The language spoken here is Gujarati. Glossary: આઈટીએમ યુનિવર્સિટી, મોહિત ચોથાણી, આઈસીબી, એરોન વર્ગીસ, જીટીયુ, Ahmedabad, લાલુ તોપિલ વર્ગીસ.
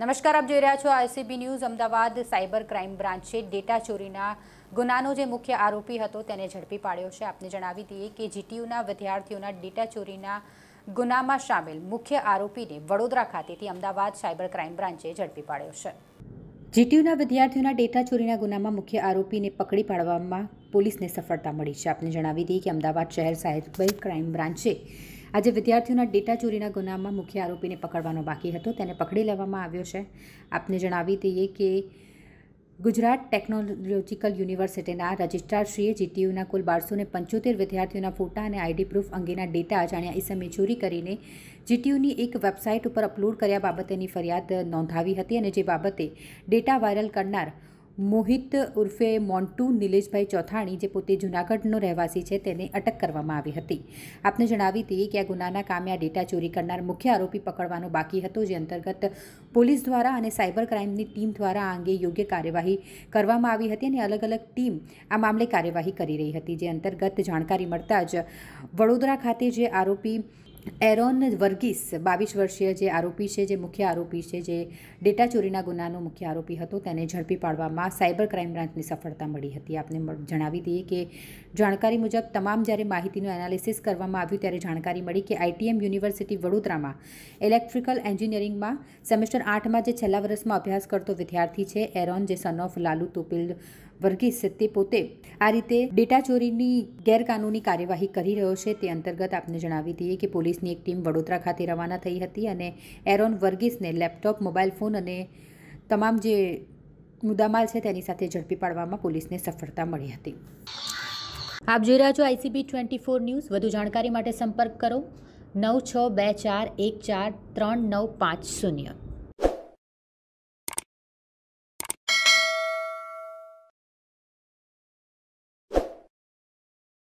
નમસ્કાર, આપ જોઈ રહ્યા છો આઈસીબી news. Ahmedabad cyber crime બ્રાન્ચે ડેટા ચોરીના ગુનાનો જે મુખ્ય આરોપી હતો તેને ઝડપી પાડ્યો છે. આપને જણાવી દઈએ કે જીટીયુના વિદ્યાર્થીઓના ડેટા ચોરીના ગુનામાં સામેલ મુખ્ય આરોપીને વડોદરા ખાતેથી અમદાવાદ સાયબર ક્રાઇમ બ્રાન્ચે ઝડપી પાડ્યો છે. જીટીયુના વિદ્યાર્થીઓના ડેટા ચોરીના ગુનામાં મુખ્ય આરોપીને પકડી પાડવામાં પોલીસને સફળતા મળી છે. આપને જણાવી દઈએ કે અમદાવાદ શહેર સાયબર ક્રાઇમ બ્રાન્ચે આજે વિદ્યાર્થીઓના ડેટા ચોરીના ગુનામાં મુખ્ય આરોપીને પકડવાનો બાકી હતો, તેને પકડી લેવામાં આવ્યો છે. આપને જણાવી દઈએ કે ગુજરાત ટેકનોલોજીકલ યુનિવર્સિટીના રજિસ્ટ્રારશ્રીએ જીટીયુના કુલ 1275 વિદ્યાર્થીઓના ફોટા અને આઈડી પ્રૂફ અંગેના ડેટા અજાણ્યા ઇસમે ચોરી કરીને જીટીયુની એક વેબસાઇટ ઉપર અપલોડ કર્યા બાબતેની ફરિયાદ નોંધાવી હતી, અને જે બાબતે ડેટા વાયરલ કરનાર મોહિત ઉર્ફે મોન્ટુ નિલેશભાઈ ચોથાણી, જે પોતે જૂનાગઢનો રહેવાસી છે, તેને અટક કરવામાં આવી હતી. આપને જણાવી દઈએ કે આ ગુનાના કામે આ ડેટા ચોરી કરનાર મુખ્ય આરોપી પકડવાનો બાકી હતો, જે અંતર્ગત પોલીસ દ્વારા અને સાયબર ક્રાઇમની ટીમ દ્વારા આ અંગે યોગ્ય કાર્યવાહી કરવામાં આવી હતી, અને અલગ અલગ ટીમ આ મામલે કાર્યવાહી કરી રહી હતી, જે અંતર્ગત જાણકારી મળતા જ વડોદરા ખાતે જે આરોપી એરોન વર્ગીસ 22 વર્ષીય જે આરોપી છે, જે મુખ્ય આરોપી છે, જે ડેટા ચોરીના ગુનાનો મુખ્ય આરોપી હતો, તેને ઝડપી પાડવામાં સાયબર ક્રાઇમ બ્રાન્ચની સફળતા મળી હતી. આપને જણાવી દઈએ કે જાણકારી મુજબ તમામ જ્યારે માહિતીનું એનાલિસિસ કરવામાં આવ્યું ત્યારે જાણકારી મળી કે આઈટીએમ યુનિવર્સિટી વડોદરામાં ઇલેક્ટ્રિકલ એન્જિનિયરિંગમાં સેમેસ્ટર 8માં જે છેલ્લા વર્ષમાં અભ્યાસ કરતો વિદ્યાર્થી છે એરોન, જે સન ઓફ લાલુ તોપિલ વર્ગીસ, તે પોતે આ રીતે ડેટા ચોરીની ગેરકાનૂની કાર્યવાહી કરી રહ્યો છે. તે અંતર્ગત આપને જણાવી દઈએ કે પોલીસની એક ટીમ વડોદરા ખાતે રવાના થઈ હતી, અને એરોન વર્ગીસને લેપટોપ, મોબાઈલ ફોન અને તમામ જે મુદ્દામાલ છે તેની સાથે ઝડપી પાડવામાં પોલીસને સફળતા મળી હતી. આપ જોઈ રહ્યા છો આઈસીબી 24 ન્યૂઝ. વધુ જાણકારી માટે સંપર્ક કરો 9624143950.